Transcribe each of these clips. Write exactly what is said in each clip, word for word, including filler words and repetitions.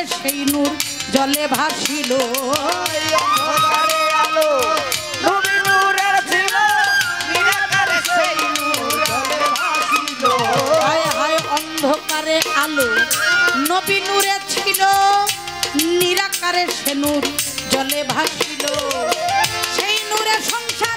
রে সেই নূর জলে ভাসিল, হায় হায় অন্ধকারে আলো। নবী নূরে ছিল নিরাকারে সে নূর জলে ভাসিল, সেই নূরে সংসার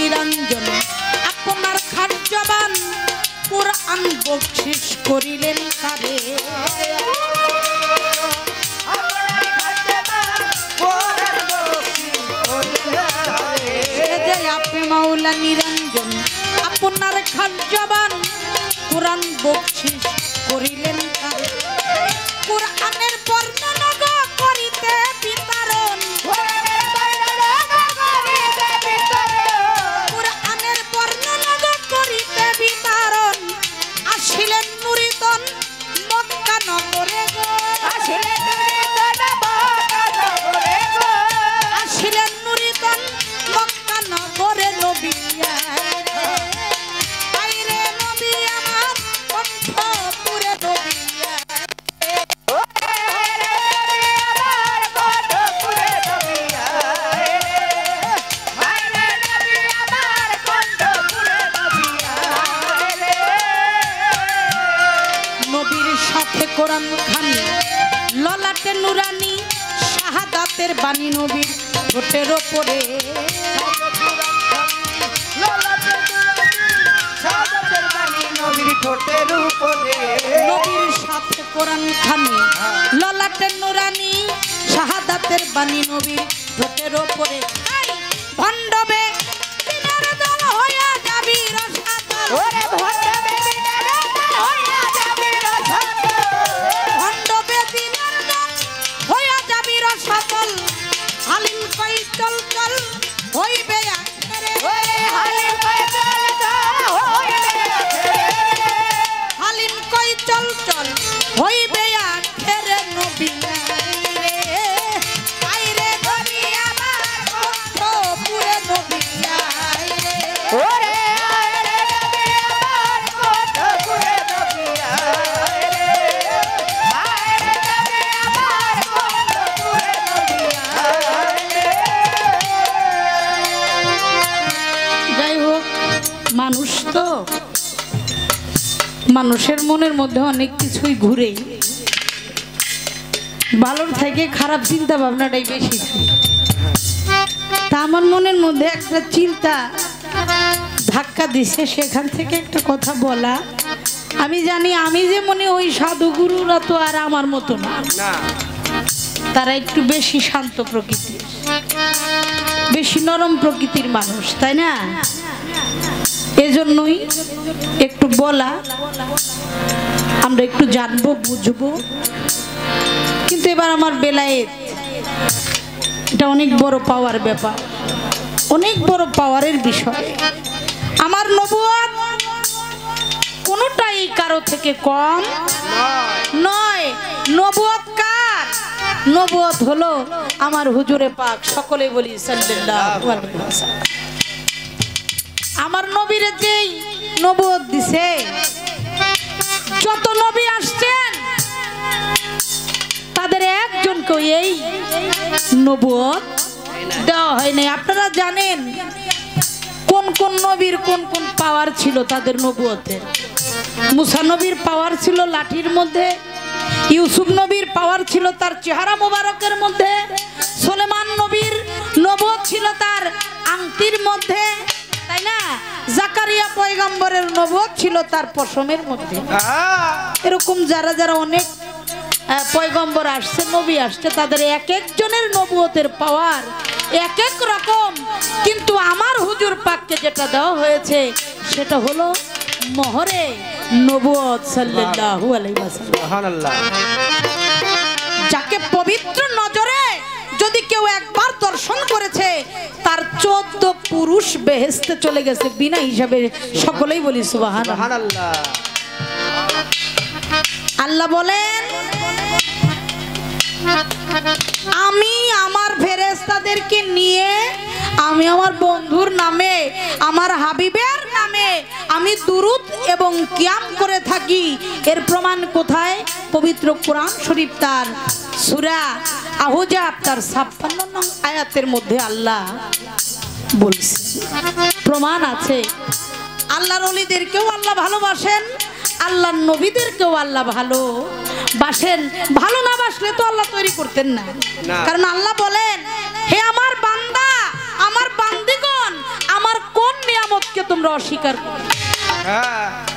নিরঞ্জন আপনার খাদ্যবান কুরআন বকশিশ করিলেন কারে, আপনি মাওলা নিরঞ্জন আপনার খাদ্যবান কুরআন বকশিশ করিলেন কারে, কুরআনের বর্ণনা করিতে বিতরণ ললাটে নুরানি শাহাদাতের বাণী নবীর ঠোঁটের ওপরে, নবীর সাথে কোরআন খানি ললাটে নুরানি শাহাদাতের বাণী নবীর ঠোঁটের ওপরে, ভণ্ডবে হইয়া যাবি মানুষ। তো মানুষের মনের মধ্যে অনেক কিছুই ঘুরে, ভালোর থেকে খারাপ চিন্তা ভাবনাটাই বেশি। তা আমার মনের মধ্যে একটা চিন্তা ধাক্কা দিছে, সেখান থেকে একটা কথা বলা। আমি জানি আমি যে মনে ওই সাধুগুরুরা তো আর আমার মতো না, তারা একটু বেশি শান্ত প্রকৃতির, বেশি নরম প্রকৃতির মানুষ, তাই না? এজন্যই একটু বলা, আমরা একটু জানবো বুঝবো। কিন্তু এবার আমার বেলায়েত, এটা অনেক বড় পাওয়ার ব্যাপার, অনেক বড় পাওয়ারের বিষয়। আমার নবুয়ত কোনোটাই কারো থেকে কম নয়। নবুয়ত কার? নবুয়ত হলো আমার হুজুরে পাক, সকলে বলি সাল্লাল্লাহু আলাইহি ওয়াসাল্লাম। আমার নবীরে যেই নবুয়ত দিছে, যত নবী আসছেন তাদের একজনকে এই নবুয়ত দেওয়া হয় নাই। আপনারা জানেন কোন কোন নবীর কোন কোন পাওয়ার ছিল তাদের নবুয়তের। মুসা নবীর পাওয়ার ছিল লাঠির মধ্যে, ইউসুফ নবীর পাওয়ার ছিল তার চেহারা মোবারকের মধ্যে, সুলেমান নবীর নবুয়ত ছিল তার আংটির মধ্যে, তাই না? জাকারিয়া পয়গম্বরের নবুয়ত ছিল তার পশমের মধ্যে। এরকম যারা যারা অনেক পয়গম্বর আসছে, নবী আসছে, তাদের এক একজনের নবুয়তের পাওয়ার এক এক রকম, কিন্তু আমার হুজুর পাককে যেটা দেওয়া হয়েছে সেটা হলো মোহরে নবুয়ত সাল্লাল্লাহু আলাইহি ওয়াসাল্লাম। সুবহানাল্লাহ। যাকে পবিত্র নজরে যদি কেউ একবার দর্শন করেছে তার চোদ্দ পুরুষ বেহেশতে চলে গেছে বিনা হিসাবে, সকলেই বলি সুবহানাল্লাহ। আল্লাহ বলেন, আমি আমার ফেরেশতাদেরকে নিয়ে আমি আমার বন্ধুর নামে, আমার হাবিবের নামে আমি দুরূদ এবং কিয়াম করে থাকি। এর প্রমাণ কোথায়? পবিত্র কোরআন শরীফ তার সূরা আহজাব তার ছাপ্পান্ন নং আয়াতের মধ্যে আল্লাহ বলছে, প্রমাণ আছে। আল্লাহর ওলিদেরকেও আল্লাহ ভালোবাসেন, আল্লাহর নবীদেরকেও আল্লাহ ভালো বাসেন। ভালো না বাসলে তো আল্লাহ তৈরি করতেন না। কারণ আল্লাহ বলেন, হে আমার বান্দা, আমার বান্দিগণ, আমার কোন নিয়ামতকে তোমরা অস্বীকার করো? হ্যাঁ।